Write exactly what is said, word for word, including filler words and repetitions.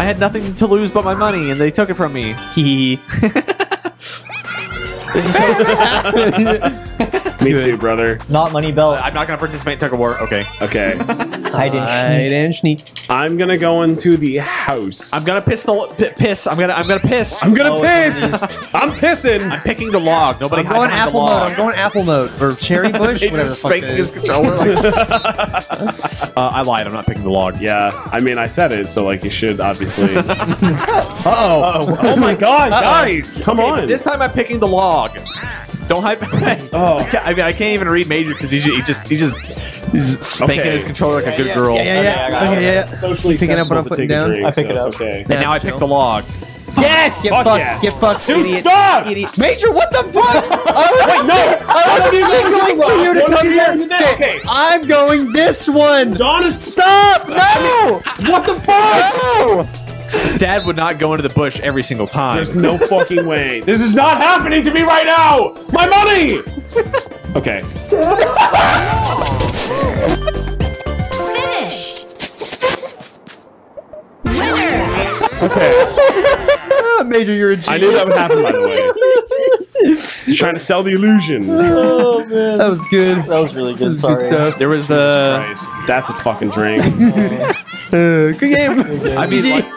I had nothing to lose but my money, and they took it from me. Hee hee. Me too, brother. Not money belts. Uh, I'm not going to participate in tug of war. Okay. Okay. Hide and sneak. I'm going to go into the house. I'm going to piss the piss. I'm going to I'm going to piss. I'm going to oh, piss. I'm pissing. I'm picking the log. Nobody. I'm going apple mode. I'm going apple mode or cherry bush. Whatever the fuck it is. His controller. uh, I lied. I'm not picking the log. Yeah. I mean, I said it, so like you should obviously. uh oh. Uh-oh. Oh my God, uh-oh. guys! Come okay, on. This time I'm picking the log. Don't hype. Oh, I mean, I can't even read Major because he just he just he's spanking okay. his controller like yeah, a good yeah, girl. Yeah, yeah, yeah. Okay, okay, yeah, yeah. Socially picking up what I'm putting down. Drink, I pick so it up. Okay. And now yeah, I pick the log. Yes! Get fuck fucked. Yes. Get fucked. Dude, idiot. Stop! Idiot. Major, what the fuck? I was no, I was for you to come here. Okay. I'm going this one. Don is stop! No! What the fuck? No! Dad would not go into the bush every single time. There's no fucking way. This is not happening to me right now! My money! Okay. Finish! Winners! Okay. Major, you're a genius. I knew that would happen, by the way. He's trying to sell the illusion. Oh, man. That was good. That was really good. That was Sorry. Good stuff. There was, uh... That's a fucking drink. Uh, good game. Good game. I mean, like